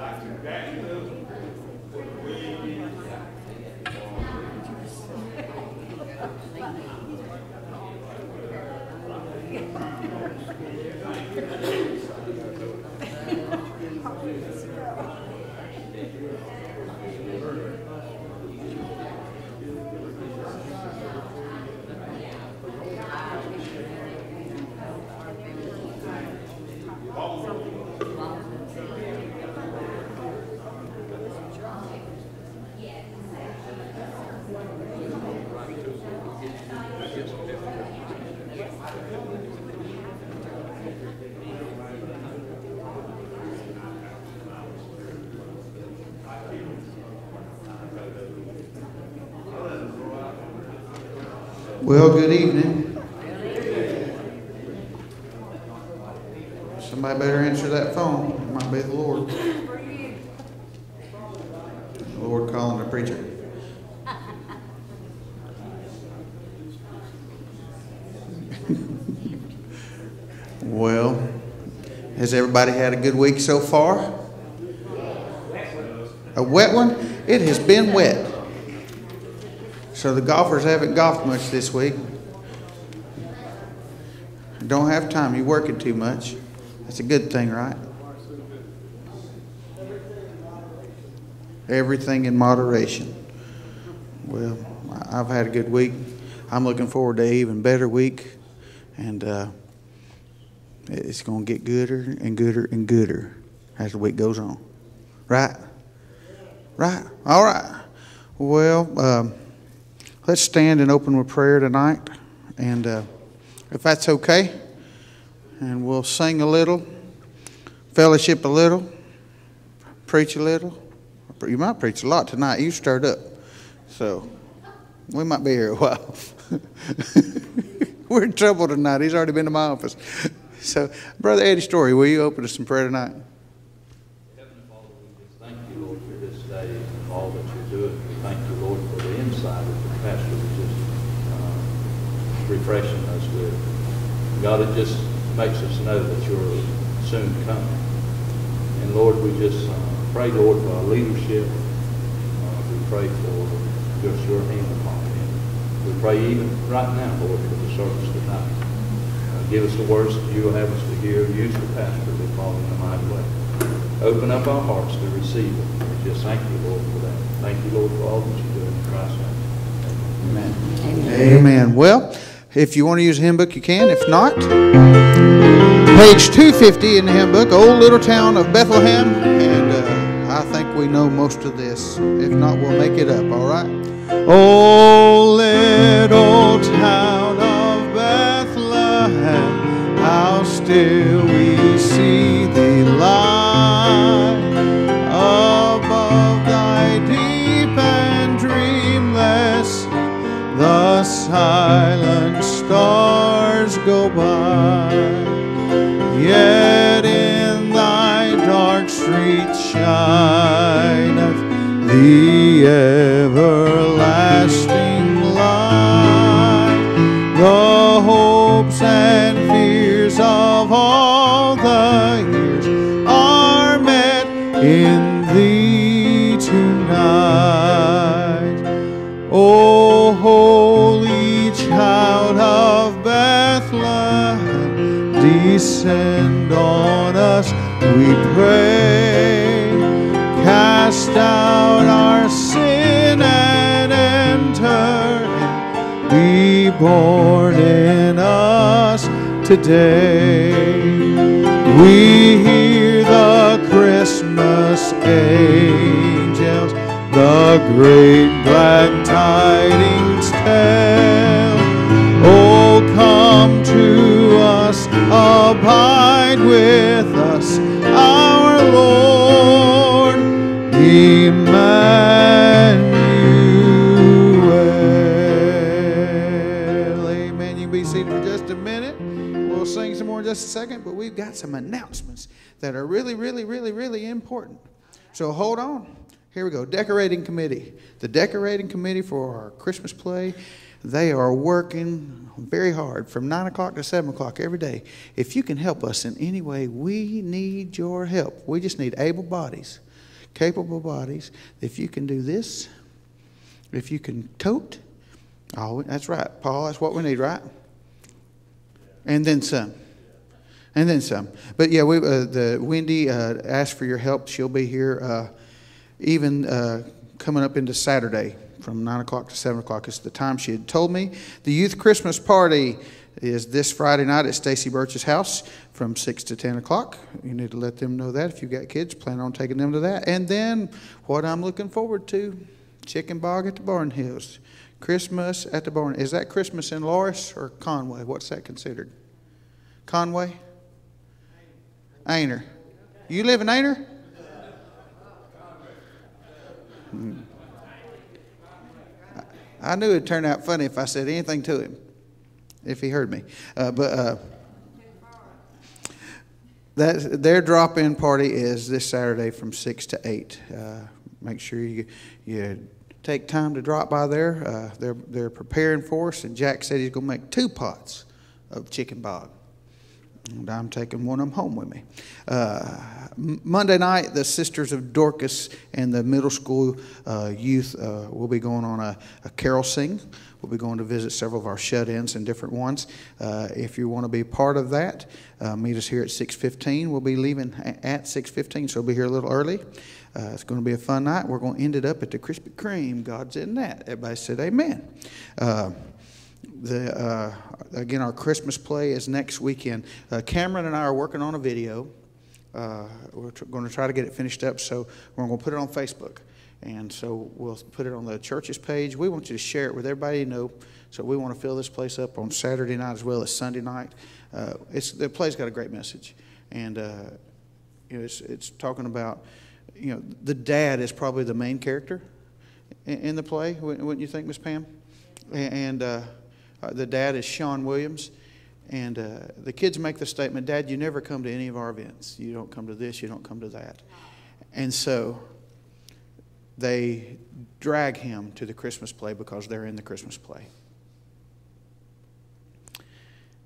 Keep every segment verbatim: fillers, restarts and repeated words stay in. Doctor Daniels would be Well, good evening. Somebody better answer that phone. It might be the Lord. The Lord calling the preacher. Well, has everybody had a good week so far? A wet one? It has been wet. So the golfers haven't golfed much this week. Don't have time. You're working too much. That's a good thing, right? Everything in moderation. Well, I've had a good week. I'm looking forward to an even better week. And uh, it's going to get gooder and gooder and gooder as the week goes on. Right? Right? All right. Well, um, let's stand and open with prayer tonight, and uh, if that's okay, and we'll sing a little, fellowship a little, preach a little. You might preach a lot tonight. You stirred up, so we might be here a while. We're in trouble tonight. He's already been to my office. So, Brother Eddie Story, will you open us in prayer tonight? Heavenly Father, we just thank you, Lord, for this day and all that you're doing. We thank you, Lord, for the insight of the pastor was just uh, refreshing us with. God, it just makes us know that you're soon coming. And Lord, we just uh, pray, Lord, for our leadership. Uh, we pray for just your hand upon him. We pray even right now, Lord, for the service tonight. Uh, give us the words that you will have us to hear. Use the pastor to follow in the mighty way. Open up our hearts to receive it. We just thank you, Lord, for that. Thank you, Lord, for all that you do in Christ's name. Amen. Amen. Amen. Well, if you want to use a hymn book, you can. If not, page two fifty in the hymn book, Old Little Town of Bethlehem. And uh, I think we know most of this. If not, we'll make it up, all right? Old little town of Bethlehem, how still we see thee lie above thy deep and dreamless. The silent stars go by, yet in thy dark streets shineth the everlasting light. The hopes and fears of all the years are met in thee tonight. Oh, holy child of Bethlehem, descend on us, we pray. Cast out our sin and enter in. Be born in us today. We hear the Christmas angels, the great glad tidings tell. Oh, come to us, abide with us, our Lord Emmanuel. Amen. You be seated for just a minute. We'll sing some more in just a second, but we've got some announcements that are really, really, really, really important. So hold on. Here we go. Decorating committee. The decorating committee for our Christmas play, they are working very hard from nine o'clock to seven o'clock every day. If you can help us in any way, we need your help. We just need able bodies capable bodies. If you can do this, if you can tote, oh, that's right, Paul, that's what we need, right? And then some. And then some. But yeah, we, uh, the Wendy uh, asked for your help. She'll be here uh, even uh, coming up into Saturday from nine o'clock to seven o'clock. It's the time she had told me. The youth Christmas party is this Friday night at Stacy Birch's house from six to ten o'clock. You need to let them know that. If you've got kids, plan on taking them to that. And then what I'm looking forward to, chicken bog at the Barn Hills. Christmas at the Barn. Is that Christmas in Loris or Conway? What's that considered? Conway? Ainer. You live in Ainer? Hmm. I knew it would turn out funny if I said anything to him, if he heard me. Uh, but uh, that, their drop-in party is this Saturday from six to eight. Uh, make sure you you take time to drop by there. Uh, they're, they're preparing for us, and Jack said he's going to make two pots of chicken bog. And I'm taking one of them home with me. Uh, Monday night, the Sisters of Dorcas and the middle school uh, youth uh, will be going on a, a carol sing. We'll be going to visit several of our shut-ins and different ones. Uh, if you want to be part of that, uh, meet us here at six fifteen. We'll be leaving at six fifteen, so we'll be here a little early. Uh, it's going to be a fun night. We're going to end it up at the Krispy Kreme. God's in that. Everybody said amen. Uh, The, uh, again, our Christmas play is next weekend. Uh, Cameron and I are working on a video. Uh, we're going to try to get it finished up, so we're going to put it on Facebook. And so we'll put it on the church's page. We want you to share it with everybody you know. So we want to fill this place up on Saturday night as well as Sunday night. Uh, it's, the play's got a great message. And uh, you know, it's, it's talking about, you know, the dad is probably the main character in, in the play, wouldn't you think, Miss Pam? And... Uh, Uh, the dad is Sean Williams, and uh, the kids make the statement, "Dad, you never come to any of our events. You don't come to this, you don't come to that." And so they drag him to the Christmas play because they're in the Christmas play.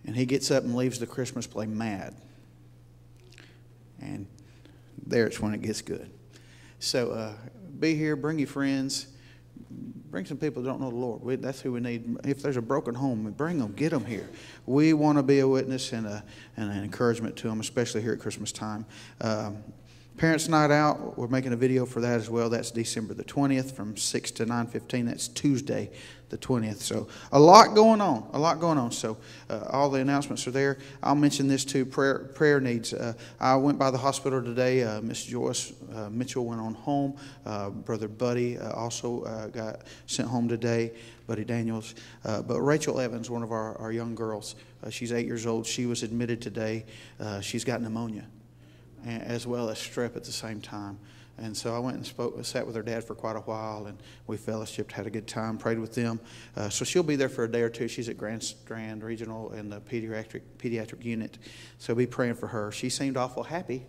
And he gets up and leaves the Christmas play mad. And there's when it gets good. So uh, be here, bring your friends. Bring some people who don't know the Lord. We, that's who we need. If there's a broken home, bring them, get them here. We want to be a witness and, a, and an encouragement to them, especially here at Christmas time. Um, Parents' Night Out, we're making a video for that as well. That's December the twentieth from six to nine fifteen. That's Tuesday the twentieth. So a lot going on, a lot going on. So uh, all the announcements are there. I'll mention this too, prayer, prayer needs. Uh, I went by the hospital today. Uh, Miss Joyce uh, Mitchell went on home. Uh, Brother Buddy uh, also uh, got sent home today, Buddy Daniels. Uh, but Rachel Evans, one of our, our young girls, uh, she's eight years old. She was admitted today. Uh, she's got pneumonia, as well as strep at the same time. And so I went and spoke, sat with her dad for quite a while, and we fellowshiped, had a good time, prayed with them. Uh, so she'll be there for a day or two. She's at Grand Strand Regional in the pediatric, pediatric unit. So be praying for her. She seemed awful happy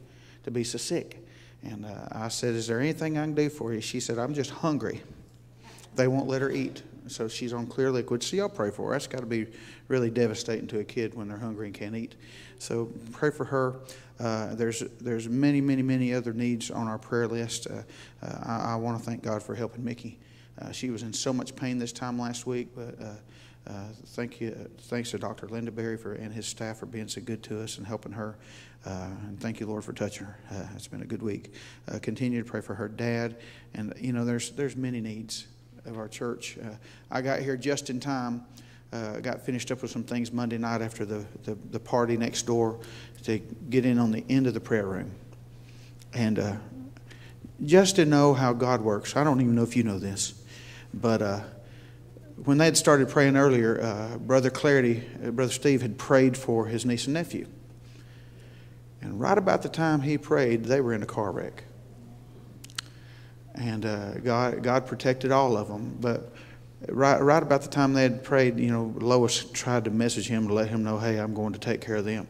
to be so sick. And uh, I said, "Is there anything I can do for you?" She said, "I'm just hungry." They won't let her eat. So she's on clear liquid. So y'all pray for her. That's got to be really devastating to a kid when they're hungry and can't eat. So pray for her. Uh, there's there's many, many, many other needs on our prayer list. Uh, uh, I, I want to thank God for helping Mickey. Uh, she was in so much pain this time last week, but uh, uh, thank you, uh, thanks to Doctor Linda Berry for, and his staff for being so good to us and helping her. Uh, and thank you, Lord, for touching her. Uh, it's been a good week. Uh, continue to pray for her dad. And, you know, there's there's many needs of our church. Uh, I got here just in time. Uh, got finished up with some things Monday night after the, the, the party next door to get in on the end of the prayer room. And uh, just to know how God works, I don't even know if you know this, but uh, when they had started praying earlier, uh, Brother Clarity, uh, Brother Steve had prayed for his niece and nephew. And right about the time he prayed, they were in a car wreck. And uh, God, God protected all of them, but Right, right about the time they had prayed, you know, Lois tried to message him to let him know, "Hey, I'm going to take care of them."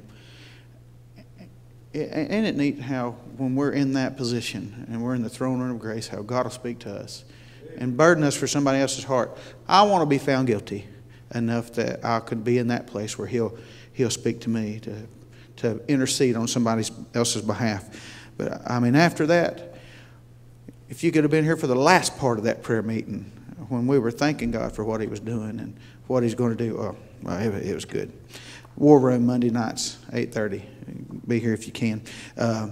Ain't it neat how when we're in that position and we're in the throne room of grace, how God will speak to us and burden us for somebody else's heart. I want to be found guilty enough that I could be in that place where he'll, he'll speak to me to, to intercede on somebody else's behalf. But, I mean, after that, if you could have been here for the last part of that prayer meeting when we were thanking God for what he was doing and what he's going to do, well, well it, it was good. War Room Monday nights, eight thirty. Be here if you can. Uh,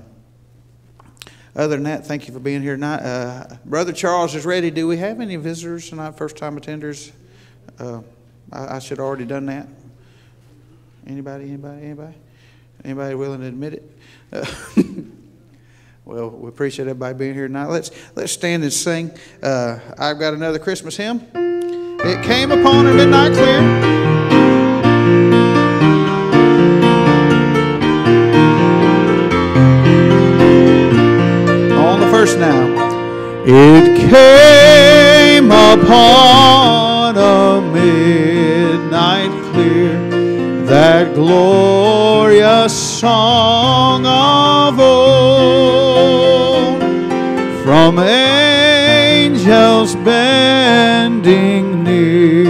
other than that, thank you for being here tonight. Uh, Brother Charles is ready. Do we have any visitors tonight, first-time attenders? Uh, I, I should have already done that. Anybody, anybody, anybody? Anybody willing to admit it? Uh, well, we appreciate everybody being here tonight. Let's, let's stand and sing. Uh, I've got another Christmas hymn. It came upon a midnight clear. Now, it came upon a midnight clear, that glorious song of old, from angels bending near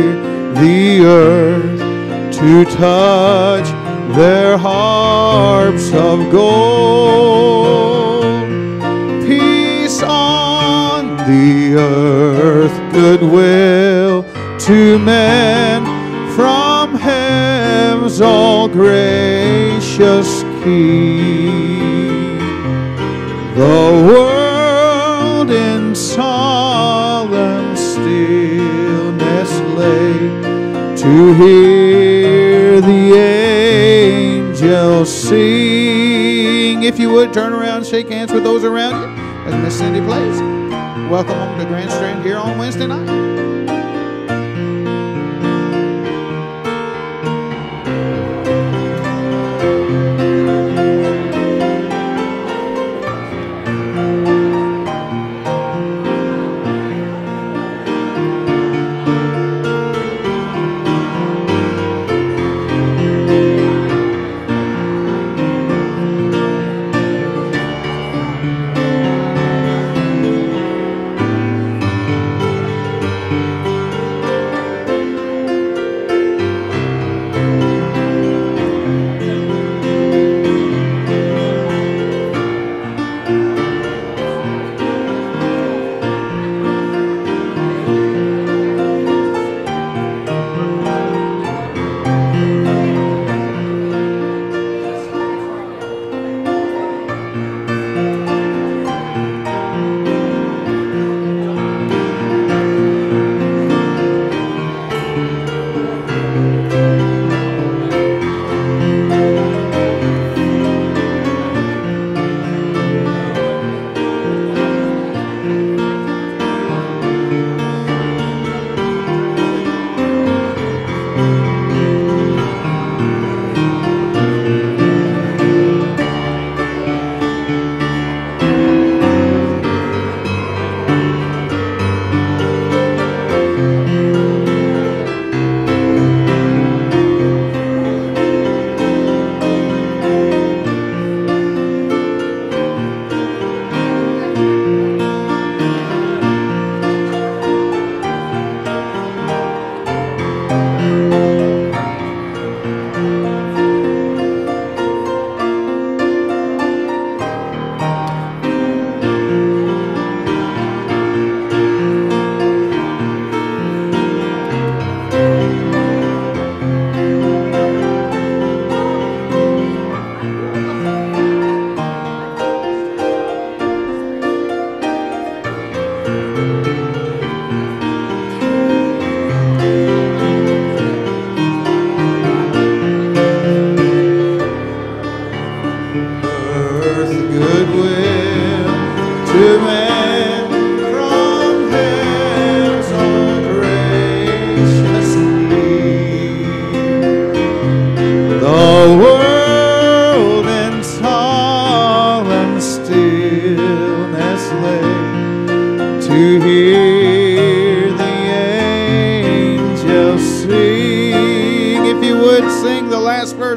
the earth to touch their harps of gold. The earth, goodwill to men from heaven's all gracious King. The world in solemn stillness lay to hear the angels sing. If you would, turn around and shake hands with those around you as Miss Cindy plays. Welcome home to Grand Strand here on Wednesday night.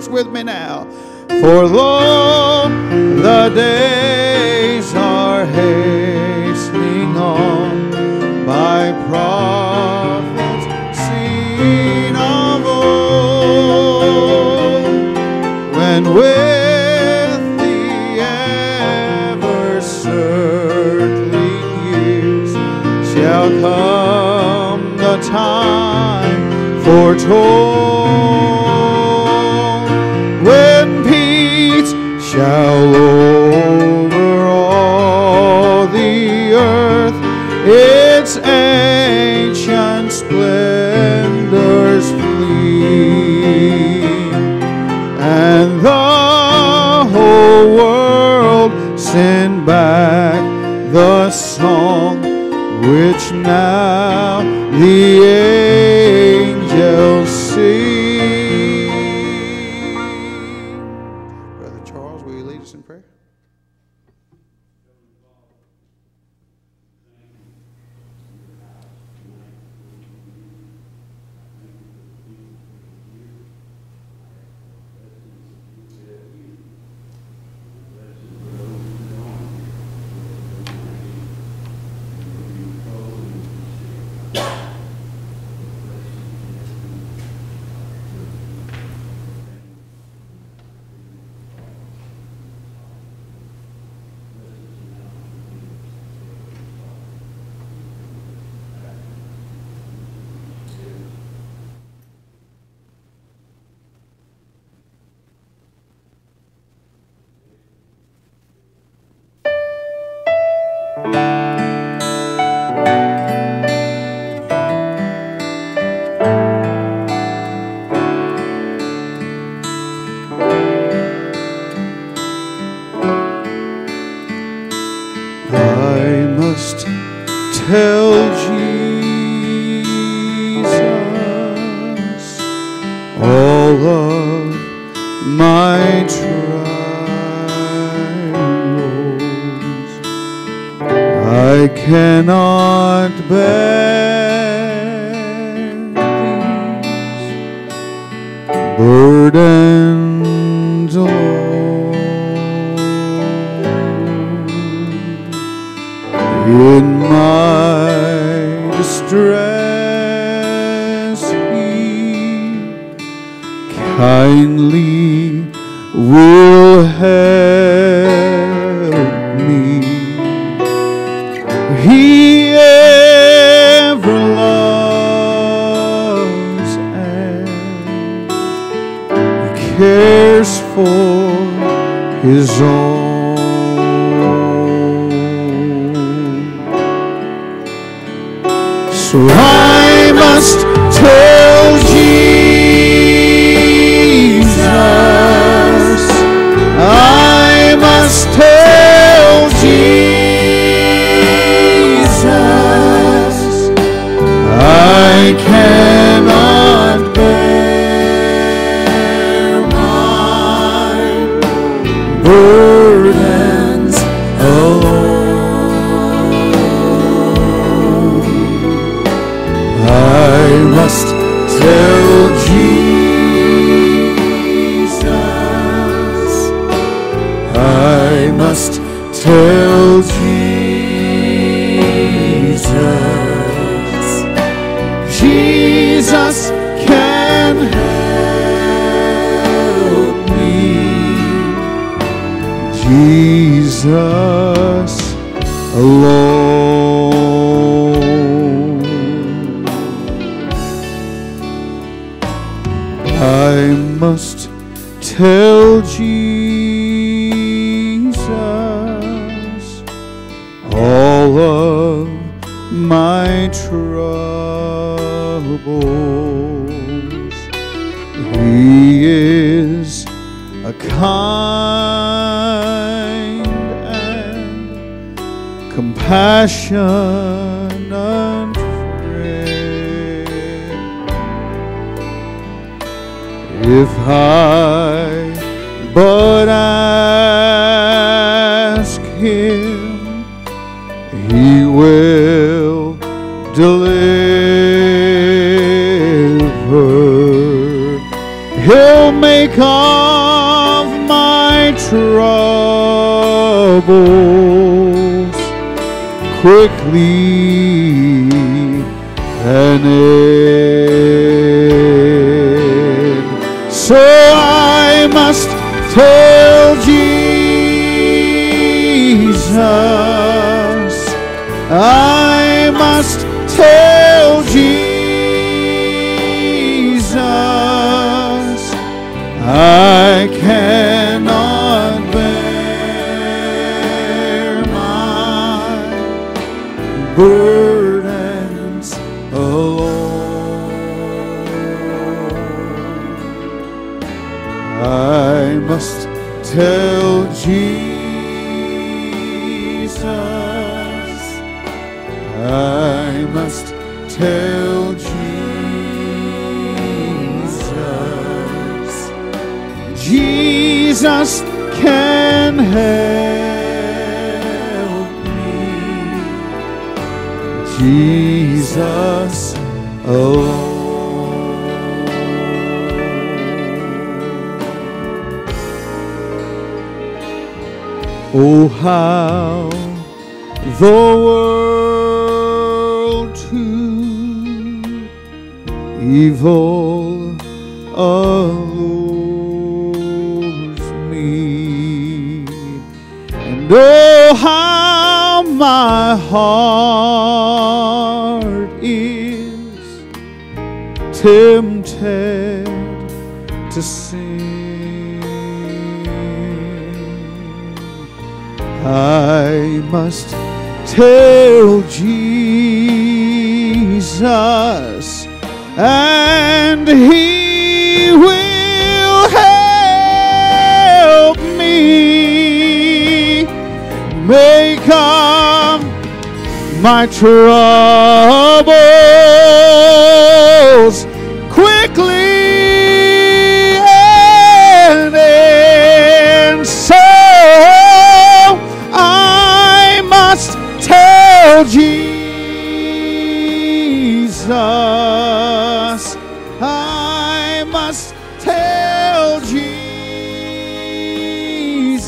With the ever-circling year, shall come the time foretold, when peace shall over all the earth its ancient splendors flee, and the whole world send back the song which now the angels sing. Brother Charles, will you lead us in prayer? I must burdens alone. I must tell Jesus, I must tell Jesus, Jesus can help me, Jesus alone. Oh, how the world to evil allures me, and oh, how my heart is tempted to sin. I must tell Jesus, and He will help me, make up my troubles quickly and end. Jesus, I must tell Jesus,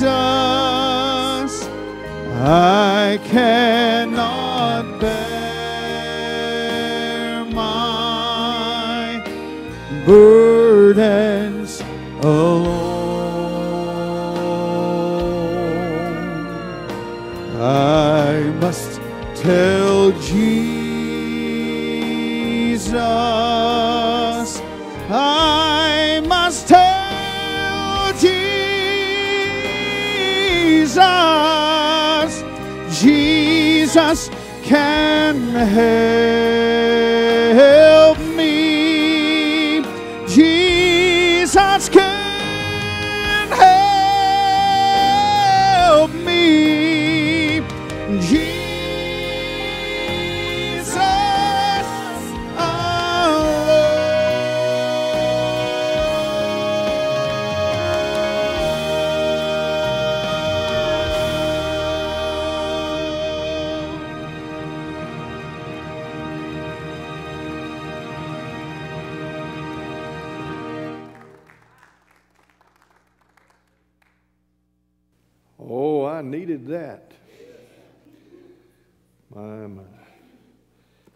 I cannot bear my burdens alone. I must tell Jesus, I must tell Jesus, Jesus can help me, Jesus can help me, Jesus.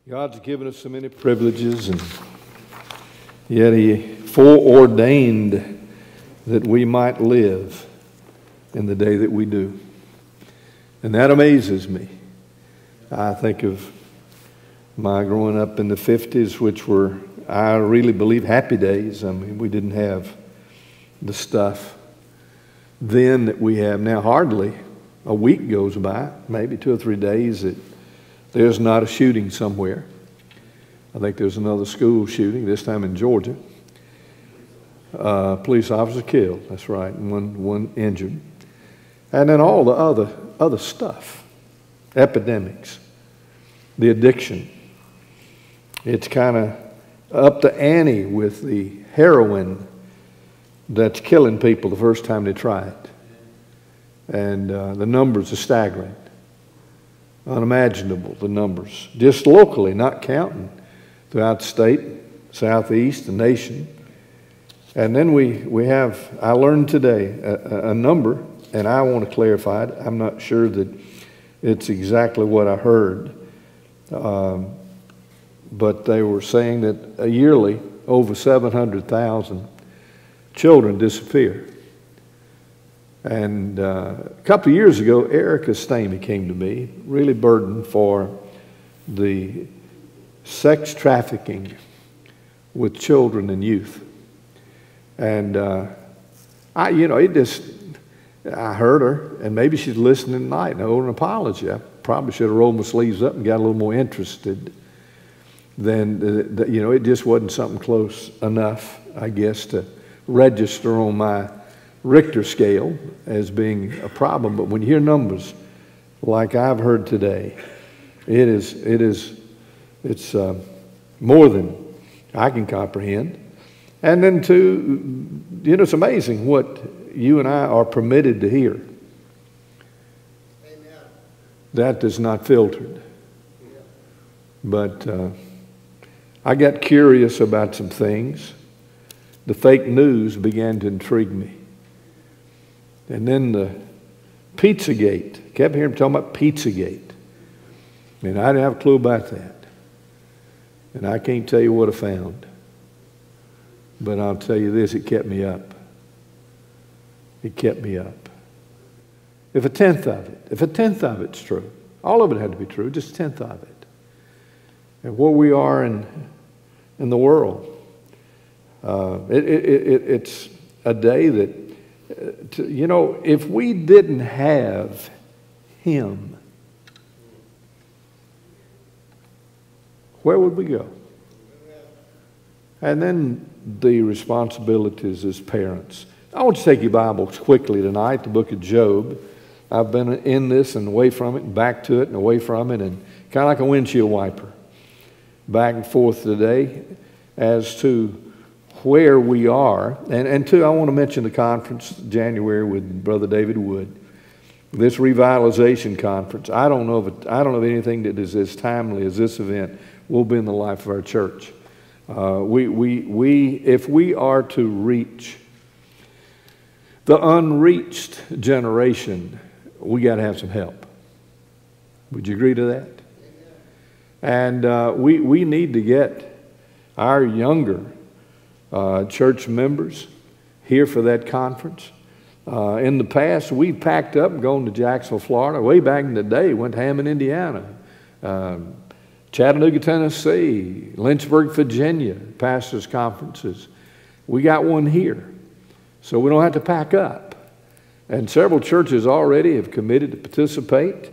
God's given us so many privileges, and yet He foreordained that we might live in the day that we do. And that amazes me. I think of my growing up in the fifties, which were, I really believe, happy days. I mean, we didn't have the stuff then that we have now. Hardly a week goes by, maybe two or three days, that there's not a shooting somewhere. I think there's another school shooting, this time in Georgia. Uh, police officer killed, that's right, and one, one injured. And then all the other, other stuff, epidemics, the addiction. It's kind of up to ante with the heroin that's killing people the first time they try it. And uh, the numbers are staggering, unimaginable, the numbers, just locally, not counting throughout the state, southeast, the nation. And then we, we have, I learned today, a, a number, and I want to clarify it. I'm not sure that it's exactly what I heard, um, but they were saying that yearly over seven hundred thousand children disappear. And uh, a couple of years ago, Erica Stamey came to me, really burdened for the sex trafficking with children and youth. And uh, I, you know, it just, I heard her, and maybe she's listening tonight and I owe her an apology. I probably should have rolled my sleeves up and got a little more interested than, the, the, you know, it just wasn't something close enough, I guess, to register on my Richter scale as being a problem. But when you hear numbers like I've heard today, it is, it is, it's uh, more than I can comprehend. And then two, you know, it's amazing what you and I are permitted to hear. Amen. That is not filtered. Yeah. But uh, I got curious about some things. The fake news began to intrigue me. And then the Pizzagate. Kept hearing them talking about Pizzagate. And I didn't have a clue about that. And I can't tell you what I found. But I'll tell you this, it kept me up. It kept me up. If a tenth of it, if a tenth of it's true, all of it had to be true, just a tenth of it. And where we are in, in the world, uh, it, it, it, it's a day that, uh, to, you know, if we didn't have him, where would we go? And then the responsibilities as parents. I want to take your Bibles quickly tonight, the book of Job. I've been in this and away from it, and back to it and away from it, and kind of like a windshield wiper. Back and forth today as to where we are. And, and two, I want to mention the conference in January with Brother David Wood. This revitalization conference. I don't know if, it, I don't know of anything that is as timely as this event will be in the life of our church. Uh, we, we, we, if we are to reach the unreached generation, we got to have some help. Would you agree to that? And uh, we, we need to get our younger uh, church members here for that conference. Uh, in the past, we packed up and gone to Jacksonville, Florida. Way back in the day, went to Hammond, Indiana. Uh, Chattanooga, Tennessee, Lynchburg, Virginia, pastors' conferences. We got one here, so we don't have to pack up. And several churches already have committed to participate,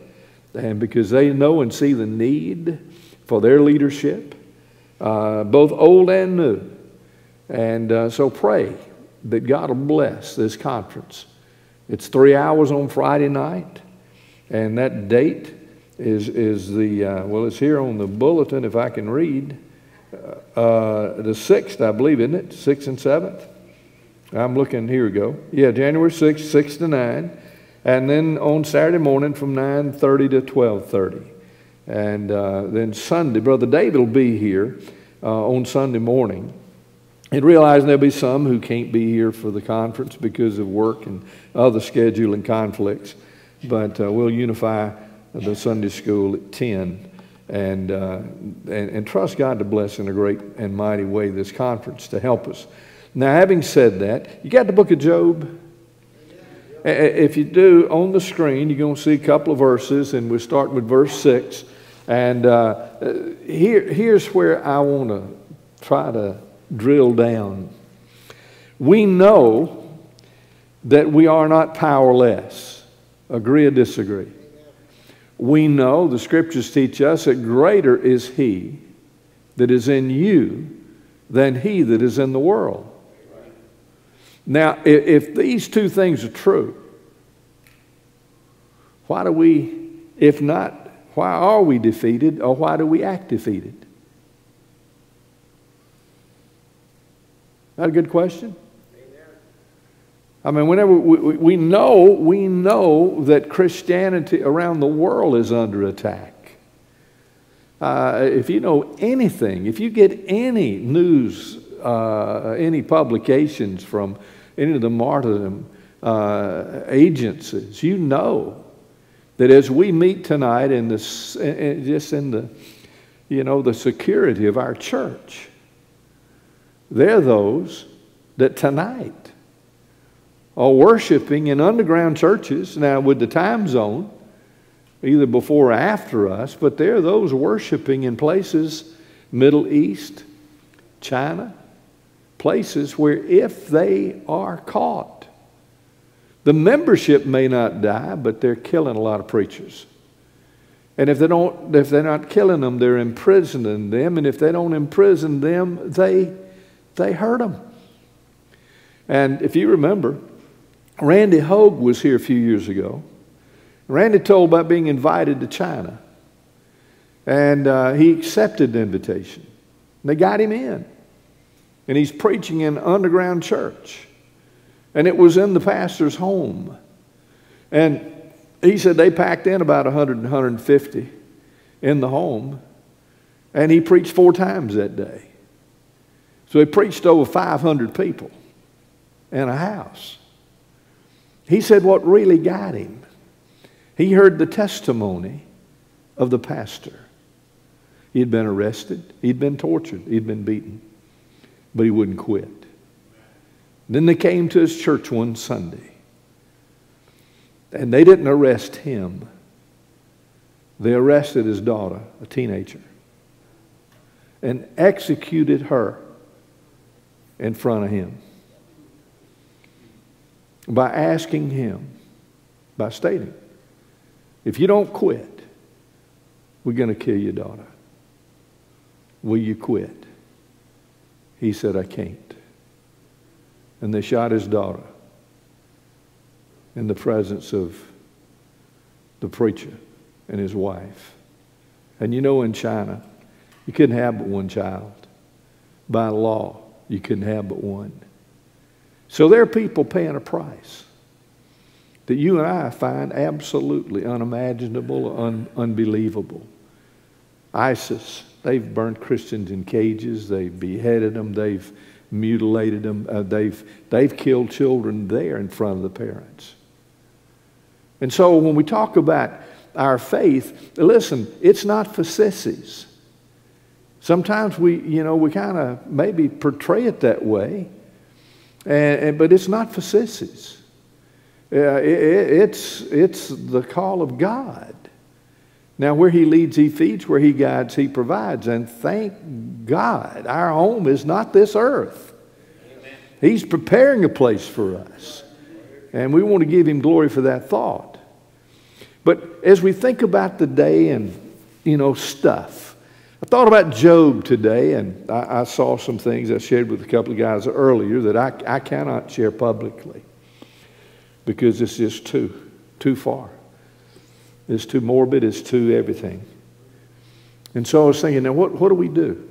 and because they know and see the need for their leadership, uh, both old and new. And uh, so pray that God will bless this conference. It's three hours on Friday night, and that date Is, is the, uh, well, it's here on the bulletin if I can read, uh, the sixth, I believe, isn't it? sixth and seventh? I'm looking, here we go. Yeah, January sixth, six to nine. And then on Saturday morning from nine thirty to twelve thirty. And uh, then Sunday, Brother David will be here uh, on Sunday morning. And realizing there'll be some who can't be here for the conference because of work and other scheduling conflicts. But uh, we'll unify the Sunday school at ten, and, uh, and, and trust God to bless in a great and mighty way this conference to help us. Now, having said that, you got the book of Job? If you do, on the screen, you're going to see a couple of verses, and we'll start with verse six. And uh, here, here's where I want to try to drill down. We know that we are not powerless. Agree or disagree? We know, the Scriptures teach us, that greater is He that is in you than he that is in the world. Now, if, if these two things are true, why do we, if not, why are we defeated, or why do we act defeated? Not a good question? I mean, whenever we, we know, we know that Christianity around the world is under attack. Uh, if you know anything, if you get any news, uh, any publications from any of the martyrdom uh, agencies, you know that as we meet tonight in this, in, just in the, you know, the security of our church, there are those that tonight are worshiping in underground churches, now with the time zone, either before or after us, but there are those worshiping in places, Middle East, China, places where if they are caught, the membership may not die, but they're killing a lot of preachers. And if they don't, if they're not killing them, they're imprisoning them. And if they don't imprison them, they, they hurt them. And if you remember, Randy Hogue was here a few years ago. Randy told about being invited to China. And uh, he accepted the invitation. They got him in. And he's preaching in an underground church. And it was in the pastor's home. And he said they packed in about a hundred and a hundred fifty in the home. And he preached four times that day. So he preached over five hundred people in a house. He said what really got him. He heard the testimony of the pastor. He had been arrested. He'd been tortured. He'd been beaten. But he wouldn't quit. Then they came to his church one Sunday. And they didn't arrest him. They arrested his daughter, a teenager, and executed her in front of him by asking him, by stating, if you don't quit, we're going to kill your daughter. Will you quit? He said, I can't. And they shot his daughter in the presence of the preacher and his wife. And you know, in China, you couldn't have but one child. By law, you couldn't have but one. So there are people paying a price that you and I find absolutely unimaginable or un unbelievable. ISIS, they've burned Christians in cages. They've beheaded them. They've mutilated them. Uh, they've, they've killed children there in front of the parents. And so when we talk about our faith, listen, it's not facetious. Sometimes we, you know, we kind of maybe portray it that way, and, and, but it's not facetious. Uh, it, it's, it's the call of God. Now, where he leads, he feeds. Where he guides, he provides. And thank God, our home is not this earth. Amen. He's preparing a place for us. And we want to give him glory for that thought. But as we think about the day and, you know, stuff, I thought about Job today, and I, I saw some things I shared with a couple of guys earlier that I, I cannot share publicly because it's just too, too far. It's too morbid. It's too everything. And so I was thinking, now what, what do we do?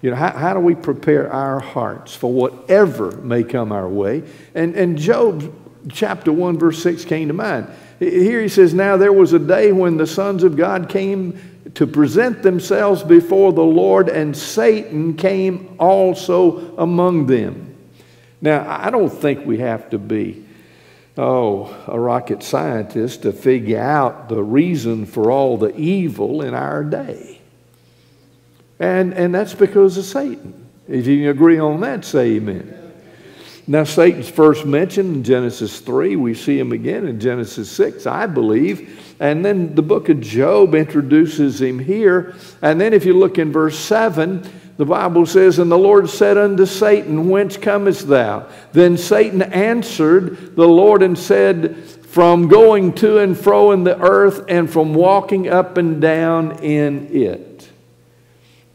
You know, how, how do we prepare our hearts for whatever may come our way? And, and Job chapter one, verse six came to mind. Here he says, now there was a day when the sons of God came to present themselves before the Lord, and Satan came also among them. Now, I don't think we have to be, oh, a rocket scientist to figure out the reason for all the evil in our day. And, and that's because of Satan. If you agree on that, say amen. Now, Satan's first mentioned in Genesis three. We see him again in Genesis six, I believe. And then the book of Job introduces him here. And then if you look in verse seven, the Bible says, and the Lord said unto Satan, whence comest thou? Then Satan answered the Lord and said, from going to and fro in the earth, and from walking up and down in it.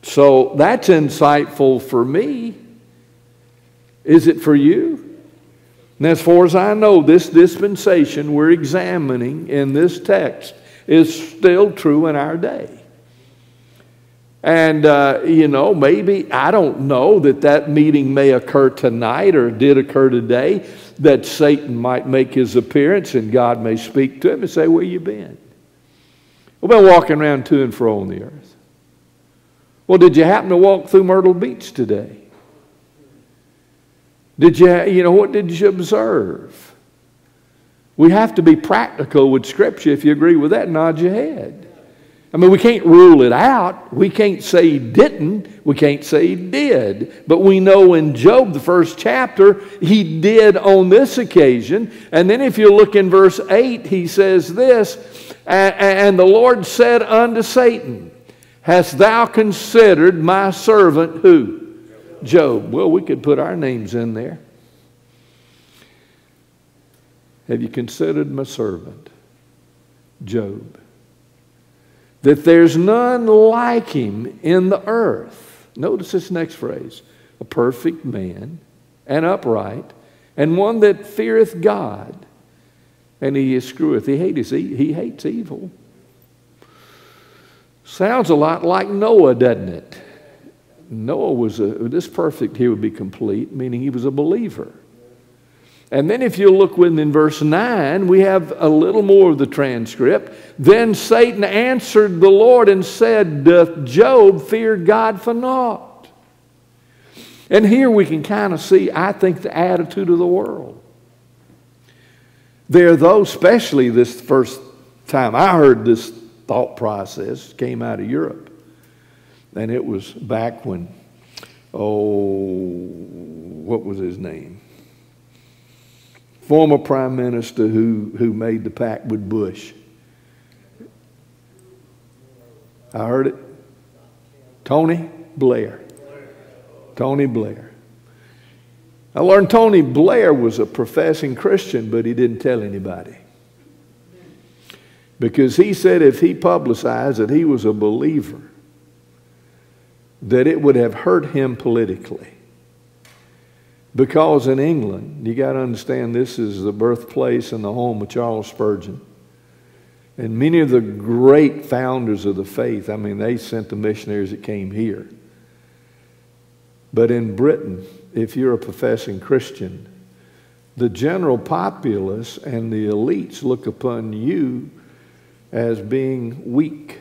So that's insightful for me. Is it for you? And as far as I know, this dispensation we're examining in this text is still true in our day. And, uh, you know, maybe, I don't know that that meeting may occur tonight or did occur today, that Satan might make his appearance and God may speak to him and say, where you been? We've been walking around to and fro on the earth. Well, did you happen to walk through Myrtle Beach today? Did you, you know, what did you observe? We have to be practical with Scripture. If you agree with that, nod your head. I mean, we can't rule it out. We can't say he didn't. We can't say he did. But we know in Job, the first chapter, he did on this occasion. And then if you look in verse eight, he says this, and the Lord said unto Satan, hast thou considered my servant who? Job. Well, we could put our names in there. Have you considered my servant, Job? that there's none like him in the earth. Notice this next phrase, a perfect man and upright and one that feareth God, and he escheweth. He hates, he hates evil. Sounds a lot like Noah, doesn't it? Noah was a, this perfect here would be complete, meaning he was a believer. And then if you look with in verse nine, we have a little more of the transcript. Then Satan answered the Lord and said, doth Job fear God for naught? And here we can kind of see, I think, the attitude of the world. There are those, especially this first time I heard this thought process, came out of Europe. And it was back when, oh, what was his name? Former prime minister who, who made the pact with Bush. I heard it. Tony Blair. Tony Blair. I learned Tony Blair was a professing Christian, but he didn't tell anybody. Because he said if he publicized that he was a believer, that it would have hurt him politically. Because in England, you got to understand, this is the birthplace and the home of Charles Spurgeon. And many of the great founders of the faith, I mean, they sent the missionaries that came here. But in Britain, if you're a professing Christian, the general populace and the elites look upon you as being weak.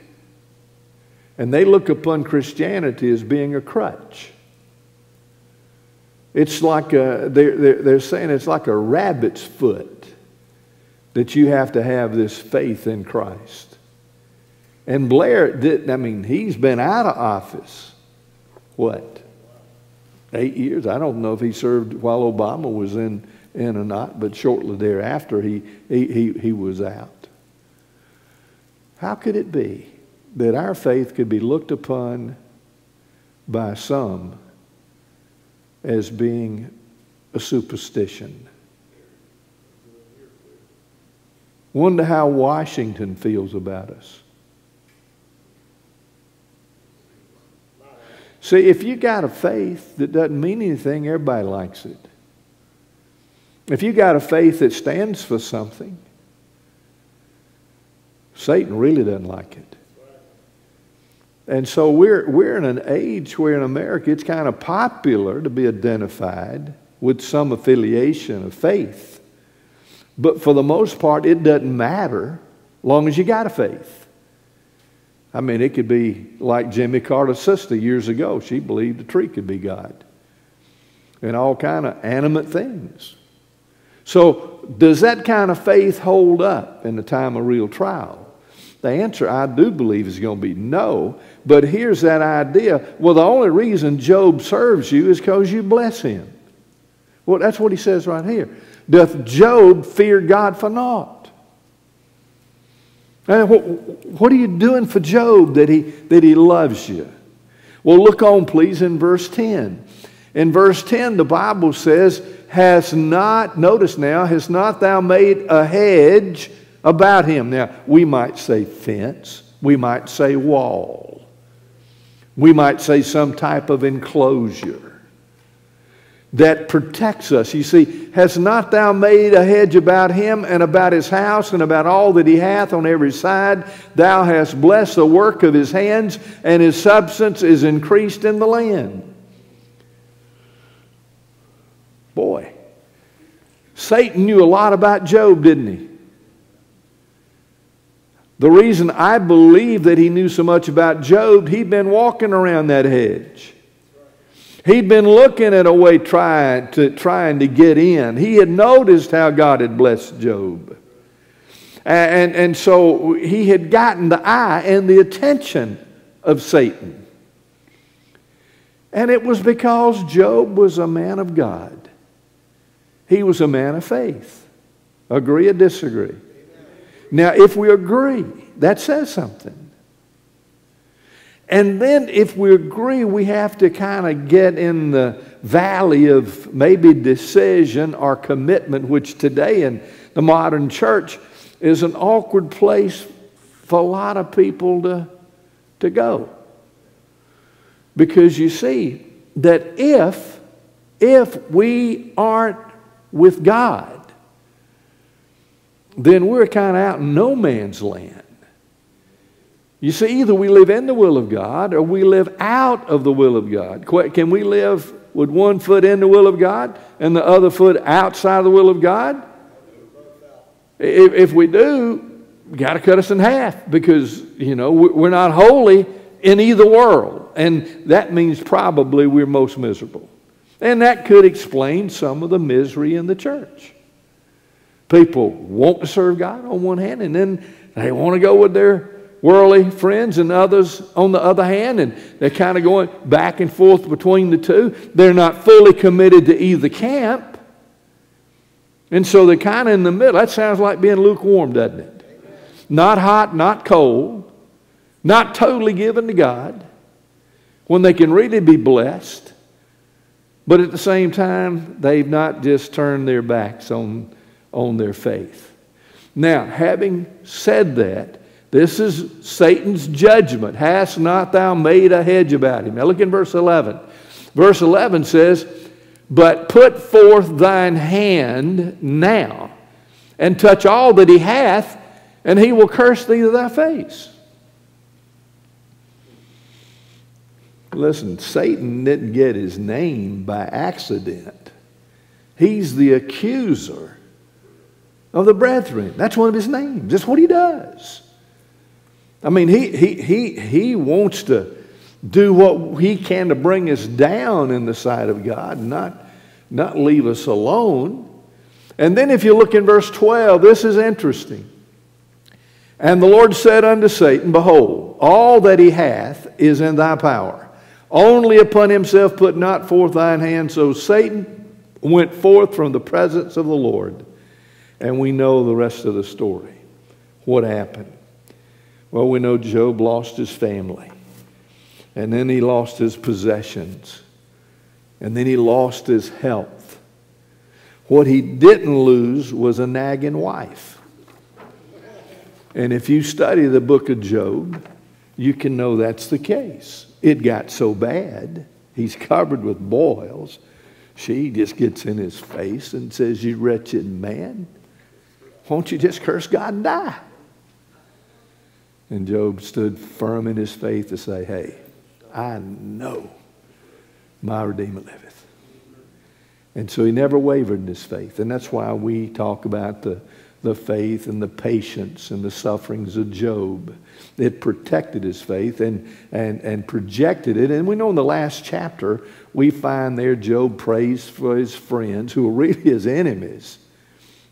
And they look upon Christianity as being a crutch. It's like a, they're, they're, they're saying it's like a rabbit's foot that you have to have this faith in Christ. And Blair didn't, I mean, he's been out of office, what, eight years? I don't know if he served while Obama was in, in or not, but shortly thereafter he, he, he, he was out. How could it be that our faith could be looked upon by some as being a superstition? Wonder how Washington feels about us. See, if you got a faith that doesn't mean anything, everybody likes it. If you got a faith that stands for something, Satan really doesn't like it. And so we're, we're in an age where in America it's kind of popular to be identified with some affiliation of faith. But for the most part, it doesn't matter as long as you got a faith. I mean, it could be like Jimmy Carter's sister years ago. She believed a tree could be God and all kind of animate things. So does that kind of faith hold up in the time of real trial? The answer, I do believe, is going to be no. But here's that idea. Well, the only reason Job serves you is because you bless him. Well, that's what he says right here. Doth Job fear God for naught? What are you doing for Job that he, that he loves you? Well, look on, please, in verse ten. In verse ten, the Bible says, has not, notice now, has not thou made a hedge about him? Now, we might say fence. We might say wall. We might say some type of enclosure that protects us. You see, hast not thou made a hedge about him and about his house and about all that he hath on every side? Thou hast blessed the work of his hands, and his substance is increased in the land. Boy, Satan knew a lot about Job, didn't he? The reason I believe that he knew so much about Job, he'd been walking around that hedge. He'd been looking at a way trying to, trying to get in. He had noticed how God had blessed Job. And, and, and so he had gotten the eye and the attention of Satan. And it was because Job was a man of God. He was a man of faith. Agree or disagree? Now, if we agree, that says something. And then if we agree, we have to kind of get in the valley of maybe decision or commitment, which today in the modern church is an awkward place for a lot of people to, to go. Because you see that if, if we aren't with God, then we're kind of out in no man's land. You see, either we live in the will of God or we live out of the will of God. Can we live with one foot in the will of God and the other foot outside of the will of God? If, if we do, got to cut us in half, because, you know, we're not holy in either world. And that means probably we're most miserable. And that could explain some of the misery in the church. People want to serve God on one hand, and then they want to go with their worldly friends and others on the other hand, and they're kind of going back and forth between the two. They're not fully committed to either camp, and so they're kind of in the middle. That sounds like being lukewarm, doesn't it? Not hot, not cold, not totally given to God, when they can really be blessed, but at the same time, they've not just turned their backs on on their faith. Now, having said that, this is Satan's judgment. Hast not thou made a hedge about him? Now look in verse eleven. Verse eleven says, but put forth thine hand now, and touch all that he hath, and he will curse thee to thy face. Listen, Satan didn't get his name by accident. He's the accuser of the brethren. That's one of his names. That's what he does. I mean, he, he, he, he wants to do what he can to bring us down in the sight of God, not, not leave us alone. And then if you look in verse twelve, this is interesting. And the Lord said unto Satan, behold, all that he hath is in thy power. Only upon himself put not forth thine hand. So Satan went forth from the presence of the Lord. And we know the rest of the story. What happened? Well, we know Job lost his family. And then he lost his possessions. And then he lost his health. What he didn't lose was a nagging wife. And if you study the book of Job, you can know that's the case. It got so bad, he's covered with boils. She just gets in his face and says, you wretched man. Won't you just curse God and die? And Job stood firm in his faith to say, hey, I know my Redeemer liveth. And so he never wavered in his faith. And that's why we talk about the, the faith and the patience and the sufferings of Job. It protected his faith and, and, and projected it. And we know in the last chapter, we find there Job prays for his friends who were really his enemies.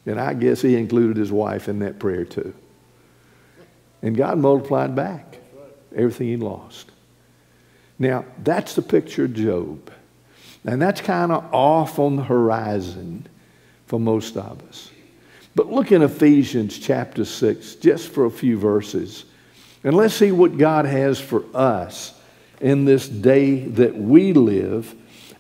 And I guess he included his wife in that prayer too. And God multiplied back everything he lost. Now, that's the picture of Job. And that's kind of off on the horizon for most of us. But look in Ephesians chapter six, just for a few verses. And let's see what God has for us in this day that we live.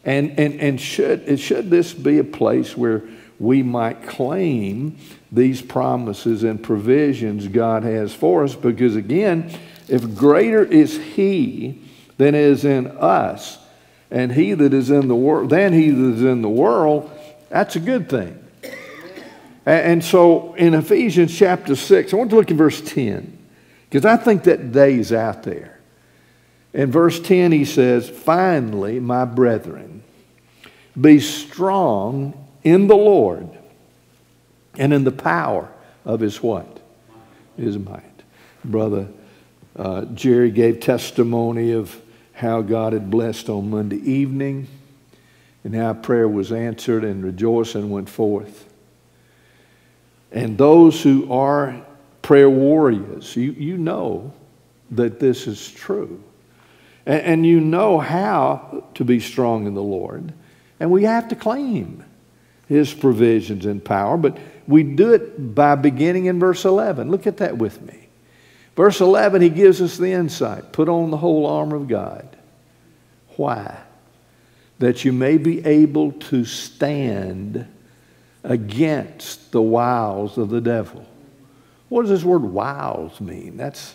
And, and, and should, should this be a place where we might claim these promises and provisions God has for us, because again, if greater is he than is in us, and he that is in the world than he that is in the world, that's a good thing. And so in Ephesians chapter six, I want to look at verse ten, because I think that day's out there. In verse ten he says, finally, my brethren, be strong in the Lord, and in the power of his what? His might. Brother uh, Jerry gave testimony of how God had blessed on Monday evening, and how prayer was answered, and rejoicing went forth. And those who are prayer warriors, you, you know that this is true. And, and you know how to be strong in the Lord, and we have to claim his provisions and power, but we do it by beginning in verse eleven. Look at that with me. Verse eleven, he gives us the insight. Put on the whole armor of God. Why? That you may be able to stand against the wiles of the devil. What does this word "wiles" mean? That's,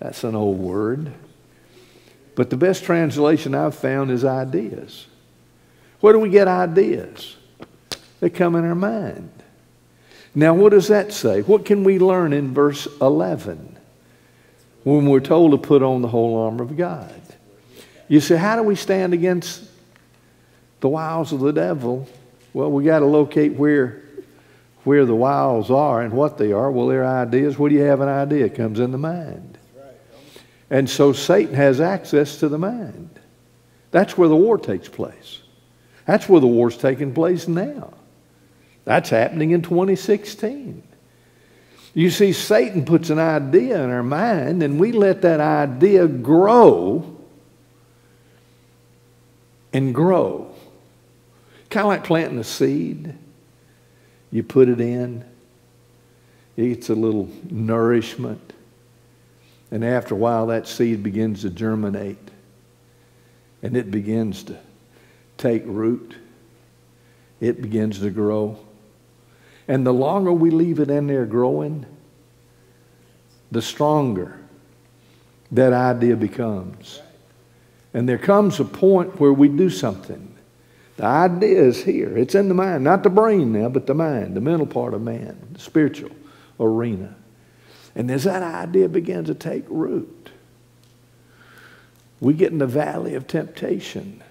that's an old word. But the best translation I've found is ideas. Where do we get ideas? They come in our mind. Now, what does that say? What can we learn in verse eleven when we're told to put on the whole armor of God? You say, how do we stand against the wiles of the devil? Well, we got to locate where, where the wiles are and what they are. Well, they're ideas. What do you have an idea? It comes in the mind. And so Satan has access to the mind. That's where the war takes place. That's where the war's taking place now. That's happening in twenty sixteen. You see, Satan puts an idea in our mind, and we let that idea grow and grow. Kind of like planting a seed. You put it in. It gets a little nourishment. And after a while, that seed begins to germinate. And it begins to take root. It begins to grow. And the longer we leave it in there growing, the stronger that idea becomes. And there comes a point where we do something. The idea is here. It's in the mind. Not the brain now, but the mind, the mental part of man, the spiritual arena. And as that idea begins to take root, we get in the valley of temptation.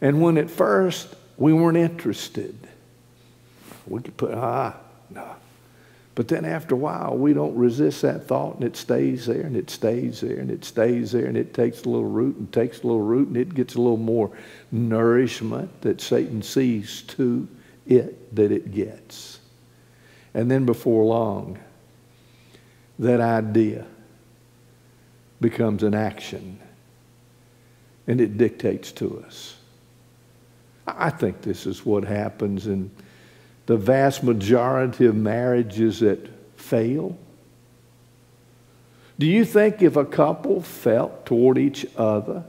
And when at first we weren't interested, we could put, ah, no. But then after a while, we don't resist that thought, and it stays there, and it stays there, and it stays there, and it takes a little root, and takes a little root, and it gets a little more nourishment that Satan sees to it that it gets. And then before long, that idea becomes an action, and it dictates to us. I think this is what happens in the vast majority of marriages that fail. Do you think if a couple felt toward each other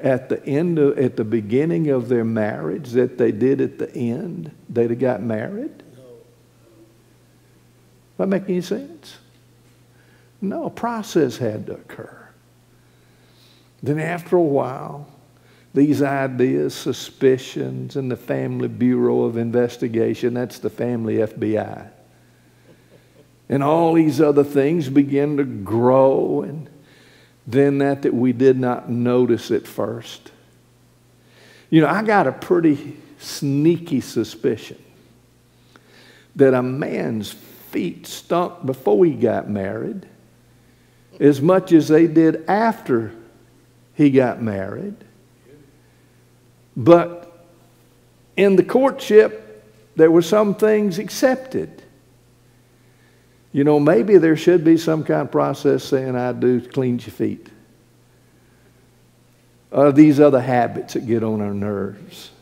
at the end of, at the beginning of their marriage that they did at the end, they'd have got married? No. Does that make any sense? No, a process had to occur. Then after a while, these ideas, suspicions, and the Family Bureau of Investigation, that's the family F B I. And all these other things begin to grow, and then that that we did not notice at first. You know, I got a pretty sneaky suspicion that a man's feet stunk before he got married as much as they did after he got married. But in the courtship, there were some things accepted. You know, maybe there should be some kind of process saying, I do clean your feet. Or these other habits that get on our nerves.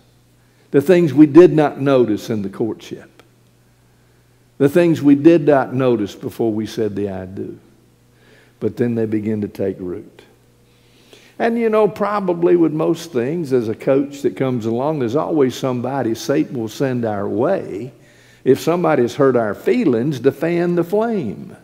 The things we did not notice in the courtship. The things we did not notice before we said the I do. But then they begin to take root. And, you know, probably with most things, as a coach that comes along, there's always somebody Satan will send our way, if somebody's hurt our feelings, to fan the flame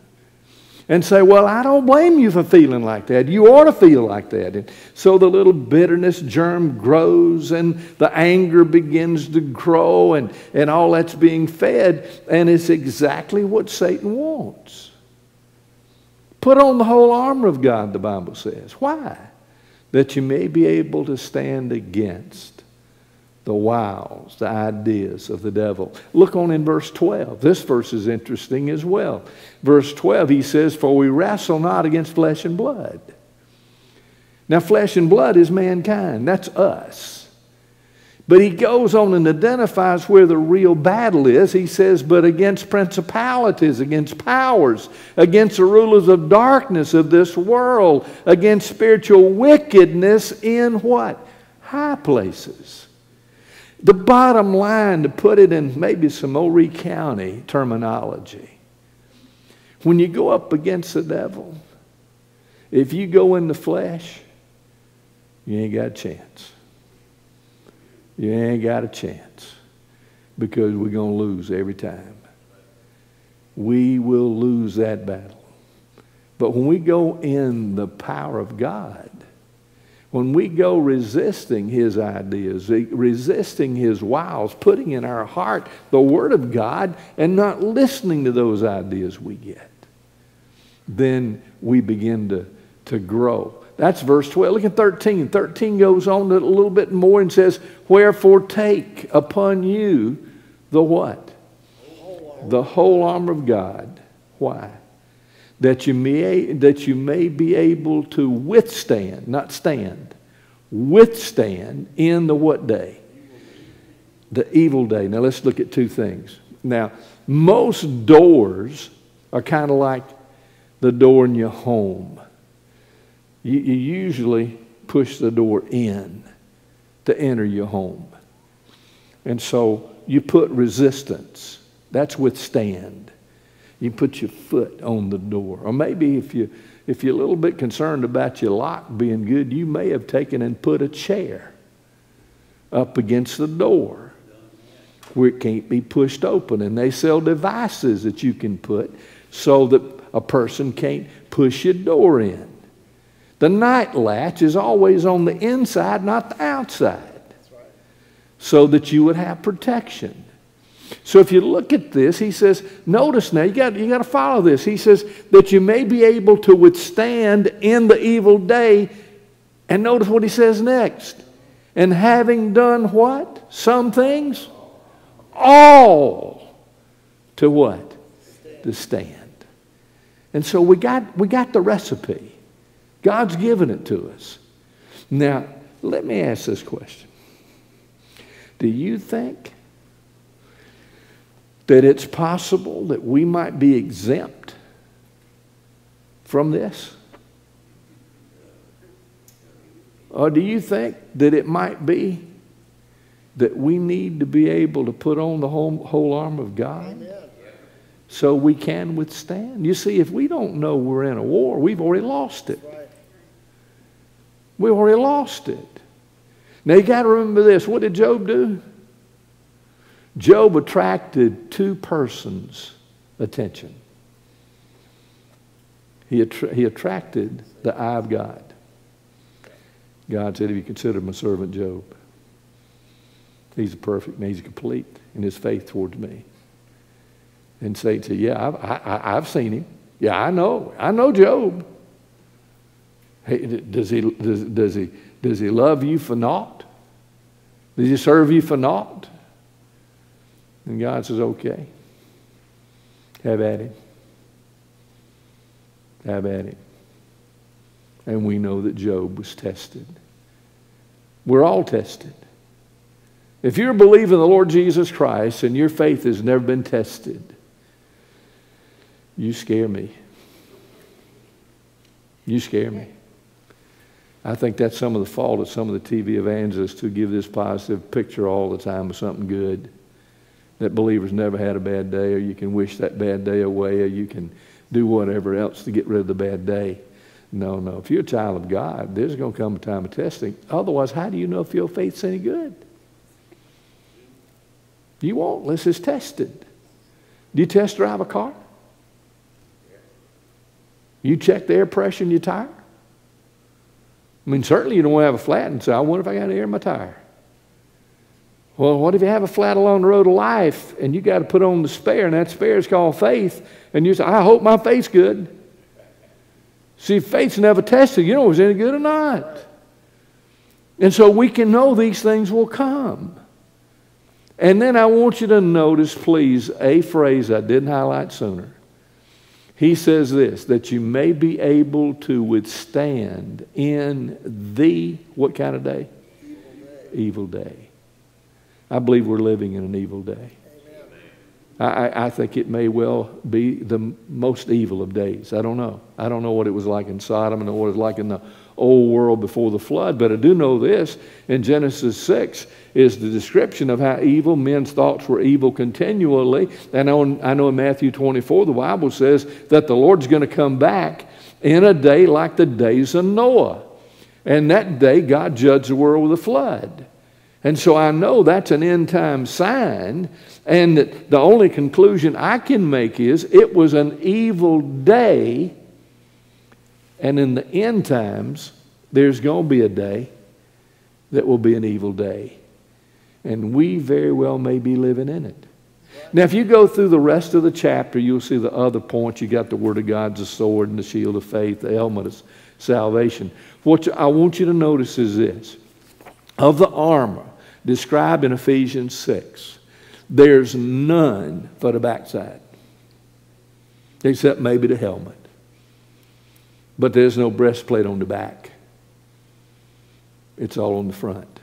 and say, well, I don't blame you for feeling like that. You ought to feel like that. And so the little bitterness germ grows, and the anger begins to grow, and, and all that's being fed. And it's exactly what Satan wants. Put on the whole armor of God, the Bible says. Why? That you may be able to stand against the wiles, the ideas of the devil. Look on in verse twelve. This verse is interesting as well. Verse twelve, he says, for we wrestle not against flesh and blood. Now, flesh and blood is mankind. That's us. But he goes on and identifies where the real battle is. He says, but against principalities, against powers, against the rulers of darkness of this world, against spiritual wickedness in what? High places. The bottom line, to put it in maybe some Horry County terminology, when you go up against the devil, if you go in the flesh, you ain't got a chance. You ain't got a chance, because we're going to lose every time. we will lose that battle. But when we go in the power of God, when we go resisting his ideas, resisting his wiles, putting in our heart the Word of God and not listening to those ideas we get, then we begin to, to grow. That's verse twelve. Look at thirteen. thirteen goes on a little bit more and says, wherefore take upon you the what? The whole armor of God. Why? That you may, that you may be able to withstand, not stand, withstand in the what day? The evil day. Now let's look at two things. Now, most doors are kind of like the door in your home. You, you usually push the door in to enter your home. And so you put resistance. That's withstand. You put your foot on the door. Or maybe if, you, if you're a little bit concerned about your lock being good, you may have taken and put a chair up against the door where it can't be pushed open. And they sell devices that you can put so that a person can't push your door in. The night latch is always on the inside, not the outside, so that you would have protection. So if you look at this, he says, notice now, you got, you got to follow this. He says that you may be able to withstand in the evil day. And notice what he says next. And having done what? Some things? All. To what? Stand. To stand. And so we got, we got the recipe. God's given it to us. Now, let me ask this question. Do you think that it's possible that we might be exempt from this? Or do you think that it might be that we need to be able to put on the whole, whole armor of God so we can withstand? You see, if we don't know we're in a war, we've already lost it. We've already lost it. Now, you got to remember this. What did Job do? Job attracted two persons' attention. He, attra he attracted the eye of God. God said, have you considered my servant Job? He's perfect and he's complete in his faith towards me. And Satan said, yeah, I've, I, I've seen him. Yeah, I know. I know Job. Hey, does, he, does, does, he, does he love you for naught? Does he serve you for naught? And God says, okay, have at him. Have at him. And we know that Job was tested. We're all tested. If you're believing the Lord Jesus Christ and your faith has never been tested, you scare me. You scare me. I think that's some of the fault of some of the T V evangelists who give this positive picture all the time of something good. That believers never had a bad day, or you can wish that bad day away, or you can do whatever else to get rid of the bad day. No, no. If you're a child of God, there's going to come a time of testing. Otherwise, how do you know if your faith's any good? You won't unless it's tested. Do you test drive a car? You check the air pressure in your tire? I mean, certainly you don't want to have a flat and say, I wonder if I got air in my tire. Well, what if you have a flat along the road of life and you got to put on the spare, and that spare is called faith, and you say, I hope my faith's good. See, faith's never tested. You don't know if it's any good or not. And so we can know these things will come. And then I want you to notice, please, a phrase I didn't highlight sooner. He says this, that you may be able to withstand in the, what kind of day? Evil day. Evil day. I believe we're living in an evil day. I, I think it may well be the most evil of days. I don't know. I don't know what it was like in Sodom and what it was like in the old world before the flood, but I do know this. In Genesis six is the description of how evil men's thoughts were evil continually. And I know in Matthew twenty-four, the Bible says that the Lord's going to come back in a day like the days of Noah. And that day, God judged the world with a flood. And so I know that's an end time sign, and that the only conclusion I can make is it was an evil day, and in the end times, there's going to be a day that will be an evil day, and we very well may be living in it. Now, if you go through the rest of the chapter, you'll see the other points. You got the Word of God, the sword, and the shield of faith, the helmet of salvation. What I want you to notice is this. Of the armor described in Ephesians six, there's none for the backside, except maybe the helmet. But there's no breastplate on the back. It's all on the front.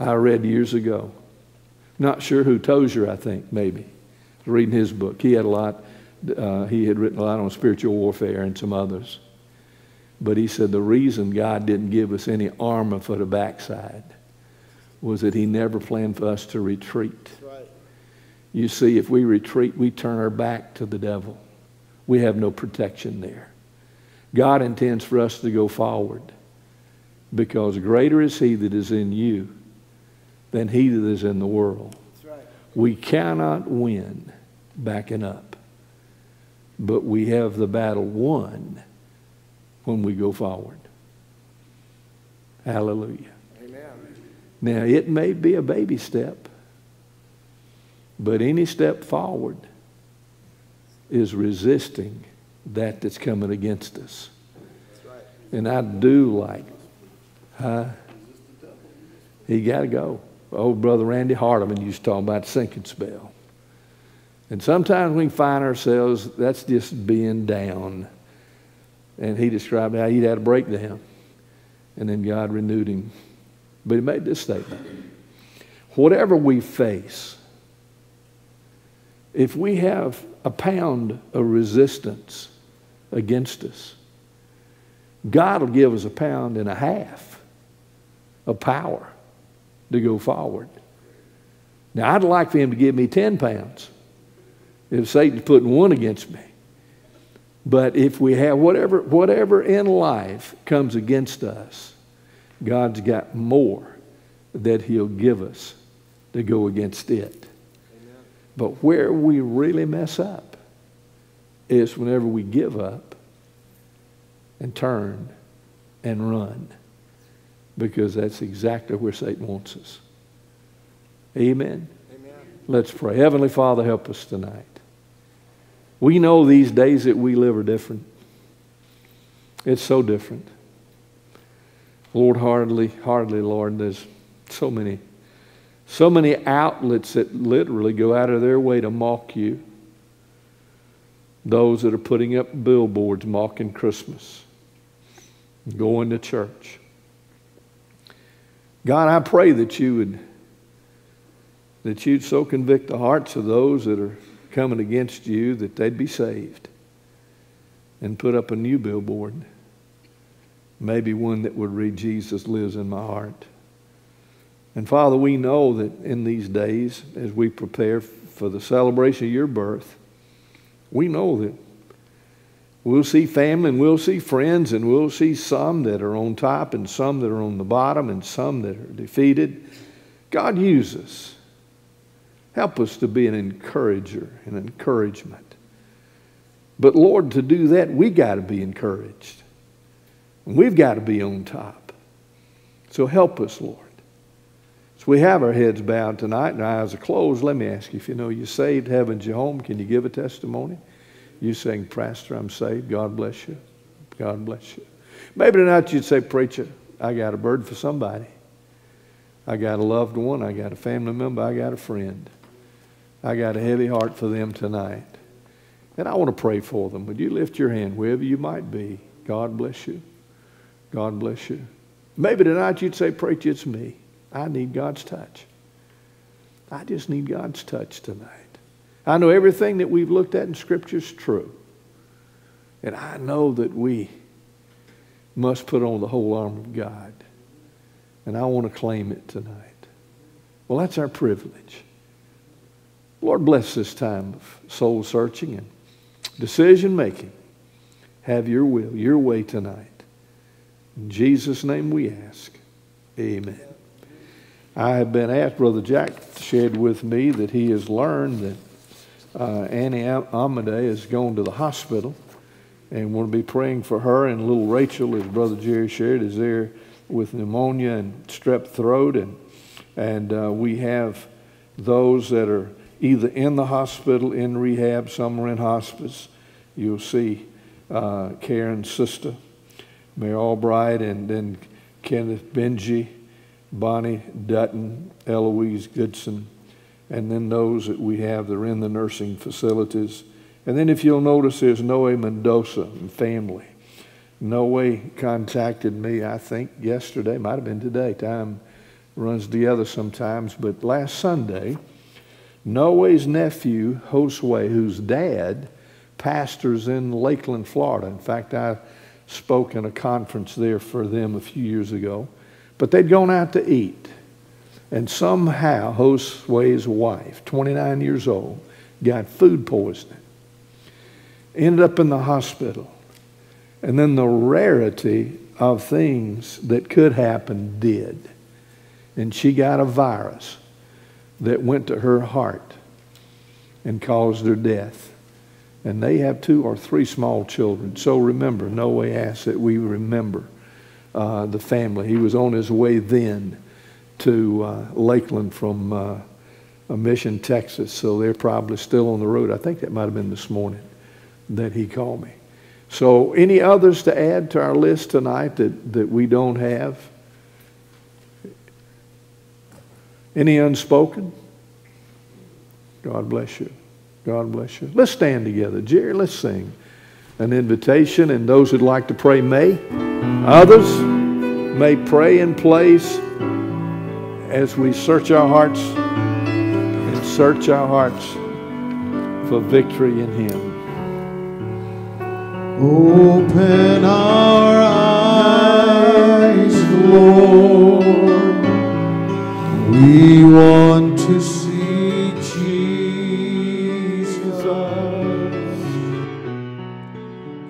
I read years ago, not sure who, Tozier, I think, maybe, reading his book. He had a lot, uh, he had written a lot on spiritual warfare and some others. But he said the reason God didn't give us any armor for the backside was that he never planned for us to retreat. Right. You see, if we retreat, we turn our back to the devil. We have no protection there. God intends for us to go forward, because greater is he that is in you than he that is in the world. That's right. We cannot win backing up, but we have the battle won when we go forward. Hallelujah. Amen. Now, it may be a baby step, but any step forward is resisting that that's coming against us. That's right. And I do like, huh? He got to go. Old brother Randy Hardeman used to talk about sinking spell. And sometimes we can find ourselves, that's just being down. And he described how he'd had a breakdown. And then God renewed him. But he made this statement. Whatever we face, if we have a pound of resistance against us, God will give us a pound and a half of power to go forward. Now, I'd like for him to give me ten pounds if Satan's putting one against me. But if we have whatever, whatever in life comes against us, God's got more that he'll give us to go against it. Amen. But where we really mess up is whenever we give up and turn and run, because that's exactly where Satan wants us. Amen? Amen. Let's pray. Heavenly Father, help us tonight. We know these days that we live are different. It's so different. Lord, hardly, hardly, Lord, there's so many, so many outlets that literally go out of their way to mock you. Those that are putting up billboards mocking Christmas, going to church. God, I pray that you would, that you'd so convict the hearts of those that are coming against you that they'd be saved and put up a new billboard, maybe one that would read, Jesus lives in my heart. And Father, we know that in these days, as we prepare for the celebration of your birth, we know that we'll see family and we'll see friends, and we'll see some that are on top and some that are on the bottom and some that are defeated. God, use us. Help us to be an encourager, an encouragement. But Lord, to do that, we got to be encouraged. We've got to be on top. So help us, Lord. So we have our heads bowed tonight and our eyes are closed. Let me ask you, if you know you're saved, heaven's your home, can you give a testimony? You saying, Pastor, I'm saved. God bless you. God bless you. Maybe tonight you'd say, Preacher, I got a burden for somebody. I got a loved one. I got a family member. I got a friend. I got a heavy heart for them tonight. And I want to pray for them. Would you lift your hand wherever you might be? God bless you. God bless you. Maybe tonight you'd say, Preacher, it's me. I need God's touch. I just need God's touch tonight. I know everything that we've looked at in Scripture is true. And I know that we must put on the whole armor of God. And I want to claim it tonight. Well, that's our privilege. Lord, bless this time of soul searching and decision making. Have your will, your way tonight. In Jesus' name we ask. Amen. I have been asked, Brother Jack shared with me that he has learned that uh, Annie Amade has gone to the hospital, and we'll be praying for her. And little Rachel, as Brother Jerry shared, is there with pneumonia and strep throat. And, and uh, we have those that are either in the hospital, in rehab, some are in hospice. You'll see uh, Karen's sister, Mary Albright, and then Kenneth Benji, Bonnie Dutton, Eloise Goodson, and then those that we have that are in the nursing facilities. And then if you'll notice, there's Noe Mendoza and family. Noe contacted me, I think, yesterday, might have been today. Time runs together sometimes. But last Sunday, Noe's nephew, Josue, whose dad pastors in Lakeland, Florida. In fact, I spoke in a conference there for them a few years ago. But they'd gone out to eat, and somehow Josue's wife, twenty-nine years old, got food poisoning, ended up in the hospital. And then the rarity of things that could happen did. And she got a virus that went to her heart and caused her death. And they have two or three small children. So remember, Noah asks that we remember Uh, the family. He was on his way then to uh, Lakeland from uh, Mission, Texas, so they're probably still on the road. I think that might have been this morning that he called me. So any others to add to our list tonight that, that we don't have? Any unspoken? God bless you. God bless you. Let's stand together. Jerry, let's sing an invitation, and those who'd like to pray may. Others may pray in place as we search our hearts and search our hearts for victory in Him. Open our eyes, Lord. We want to see Jesus,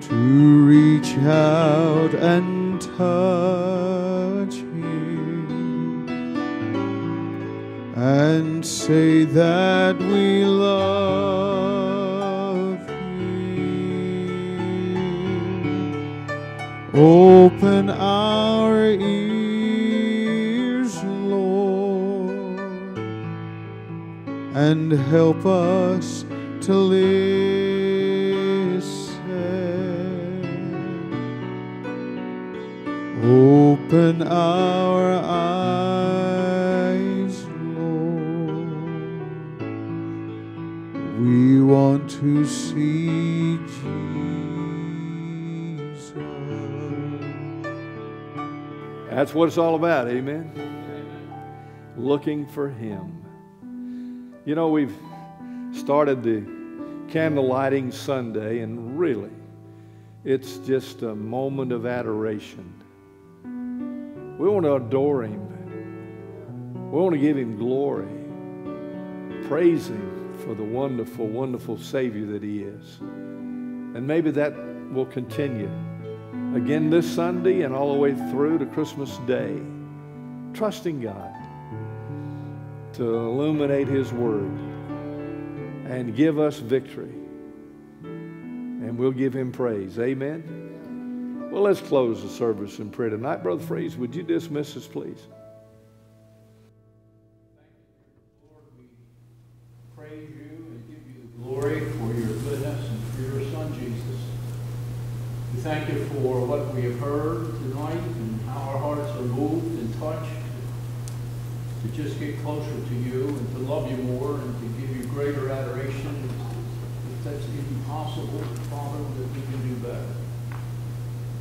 to reach out and touch Him and say that we love Him. Open our ears, Lord, and help us to live. Open our eyes, Lord. We want to see Jesus. That's what it's all about, amen? Amen. Looking for Him. You know, we've started the candle lighting Sunday, and really, it's just a moment of adoration. We want to adore Him. We want to give Him glory. Praise Him for the wonderful, wonderful Savior that He is. And maybe that will continue again this Sunday and all the way through to Christmas Day. Trusting God to illuminate His Word and give us victory. And we'll give Him praise. Amen. Well, let's close the service in prayer tonight. Brother Freeze, would you dismiss us, please? Thank you, Lord. We praise You and give You the glory for Your goodness and for Your Son, Jesus. We thank You for what we have heard tonight and how our hearts are moved and touched to just get closer to You and to love You more and to give You greater adoration. If that's even possible, Father, that we can do better.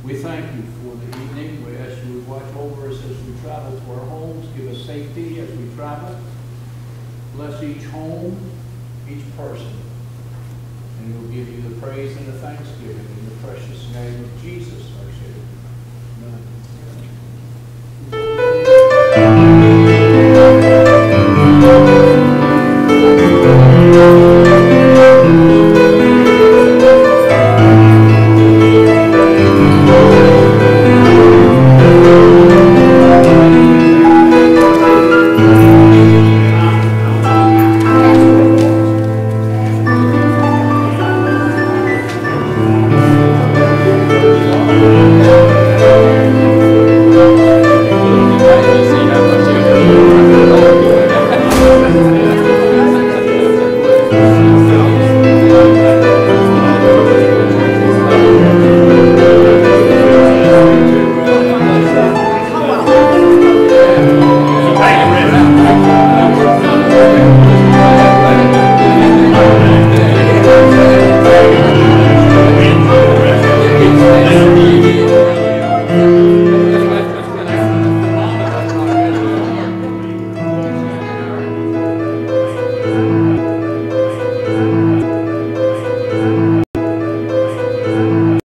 We thank You for the evening. We ask You to watch over us as we travel to our homes. Give us safety as we travel. Bless each home, each person. And we'll give You the praise and the thanksgiving in the precious name of Jesus, our Savior. Amen. Thank you. Amen.